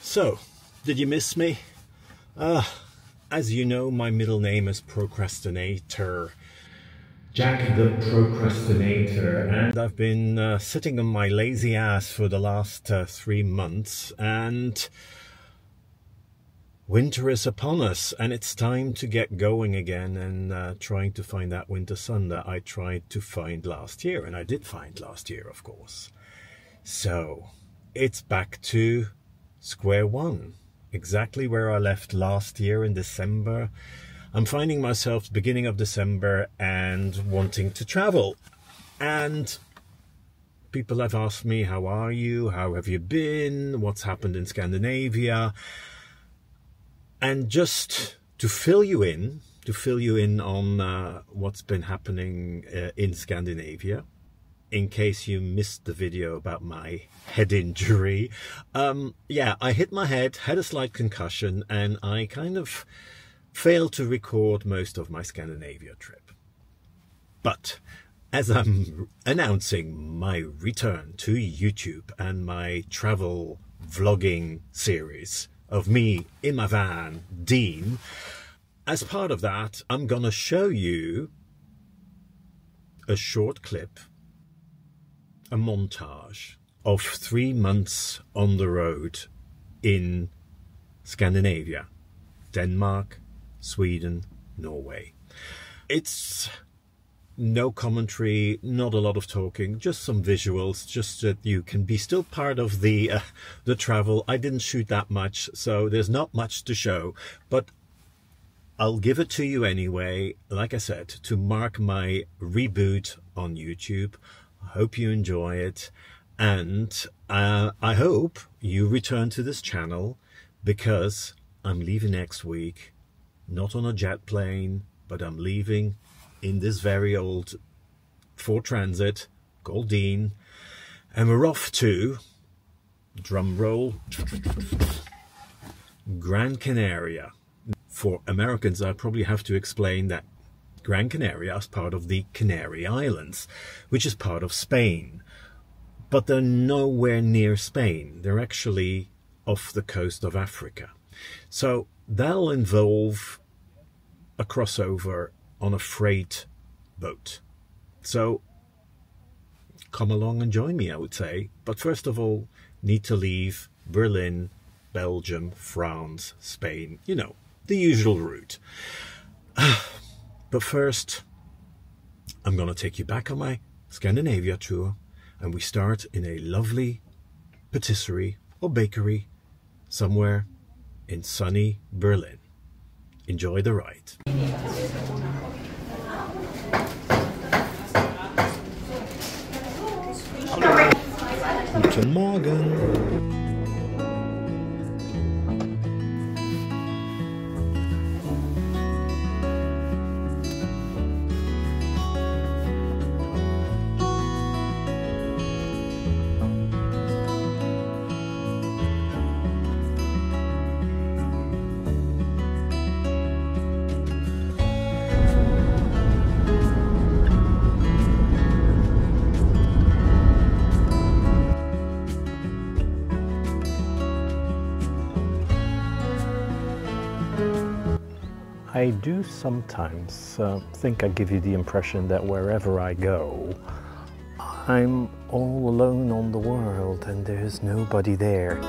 So, did you miss me? As you know, my middle name is Procrastinator. Jack the Procrastinator. And I've been sitting on my lazy ass for the last 3 months, and winter is upon us, and it's time to get going again and trying to find that winter sun that I tried to find last year, and I did find last year, of course. So, it's back to square one, exactly where I left last year in December. I'm finding myself beginning of December and wanting to travel. And people have asked me, how are you? How have you been? What's happened in Scandinavia? And just to fill you in on what's been happening in Scandinavia, in case you missed the video about my head injury. Yeah, I hit my head, had a slight concussion, and I kind of failed to record most of my Scandinavia trip. But as I'm announcing my return to YouTube and my travel vlogging series of me in my van, Dean, as part of that, I'm gonna show you a short clip, a montage of 3 months on the road in Scandinavia, Denmark, Sweden, Norway. It's no commentary, not a lot of talking, just some visuals, just that you can be still part of the travel. I didn't shoot that much, so there's not much to show, but I'll give it to you anyway, like I said, to mark my reboot on YouTube. Hope you enjoy it, and I hope you return to this channel, because I'm leaving next week, not on a jet plane, but I'm leaving in this very old Ford Transit called Dean, and we're off to, drum roll, Gran Canaria. For Americans, I probably have to explain that Gran Canaria is part of the Canary Islands, which is part of Spain. But they're nowhere near Spain. They're actually off the coast of Africa. So that'll involve a crossover on a freight boat. So come along and join me, I would say. But first of all, need to leave Berlin, Belgium, France, Spain, you know, the usual route. But first, I'm going to take you back on my Scandinavia tour, and we start in a lovely patisserie or bakery somewhere in sunny Berlin. Enjoy the ride. Guten Morgen. I do sometimes think I give you the impression that wherever I go, I'm all alone on the world and there's nobody there.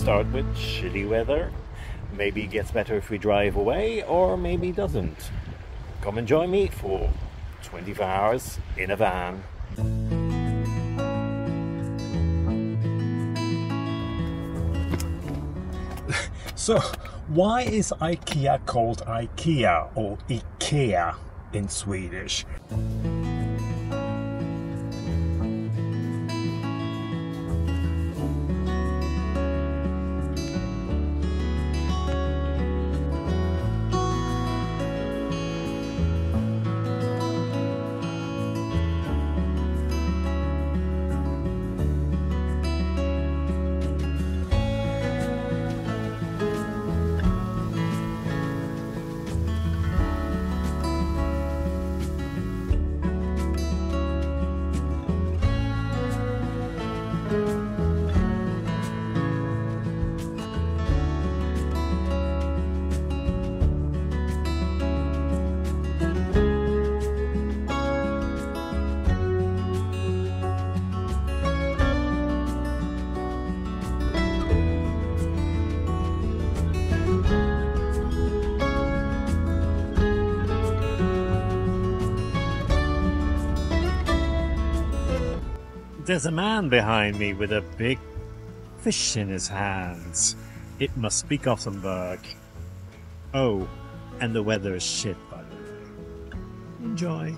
Start with shitty weather. Maybe it gets better if we drive away, or maybe doesn't. Come and join me for 24 hours in a van. So, why is IKEA called IKEA or IKEA in Swedish? There's a man behind me with a big fish in his hands. It must be Gothenburg. Oh, and the weather is shit, by the way. Enjoy.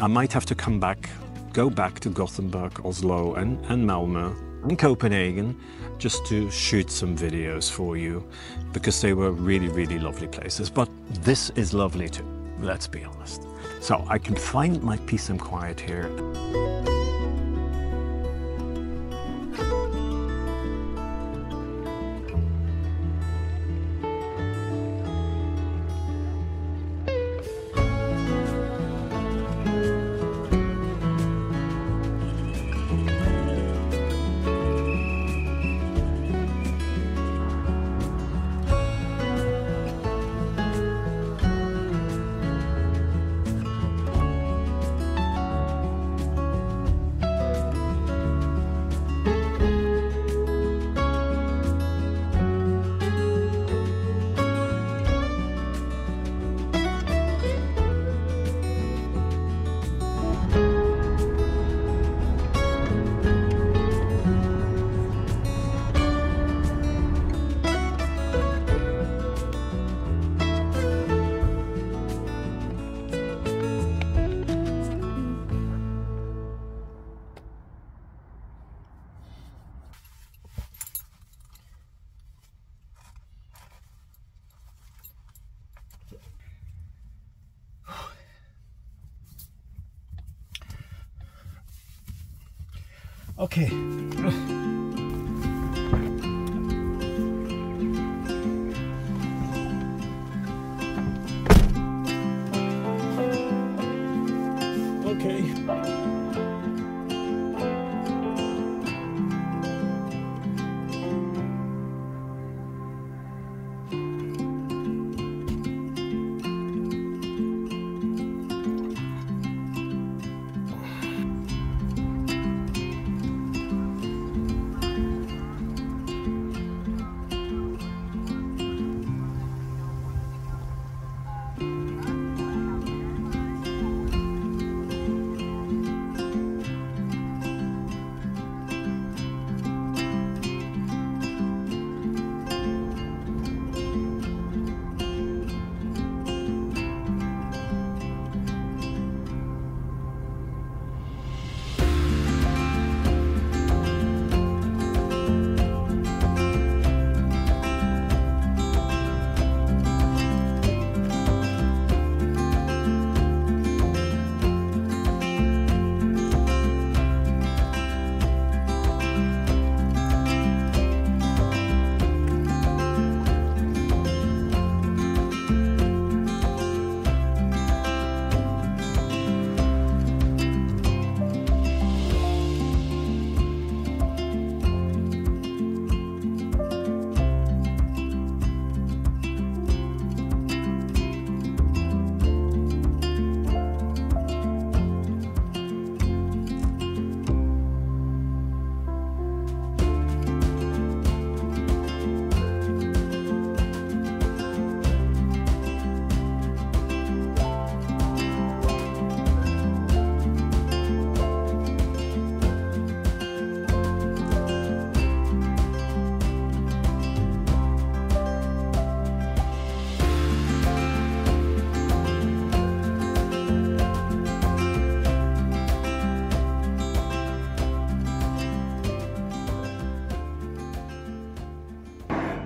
I might have to go back to Gothenburg, Oslo and Malmö in Copenhagen just to shoot some videos for you, because they were really, really lovely places. But this is lovely too, let's be honest. So I can find my peace and quiet here. Okay.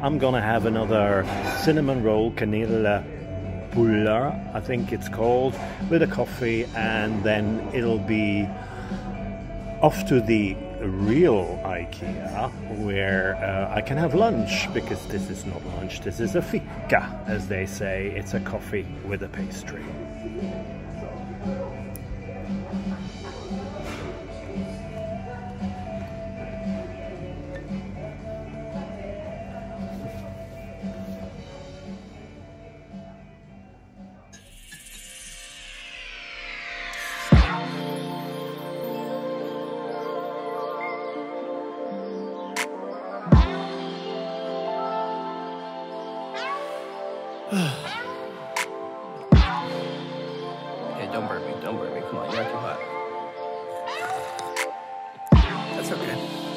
I'm gonna have another cinnamon roll, canela pulla, I think it's called, with a coffee, and then it'll be off to the real IKEA, where I can have lunch, because this is not lunch, this is a fika, as they say. It's a coffee with a pastry. Don't burn me, come on, you're not too hot. That's okay.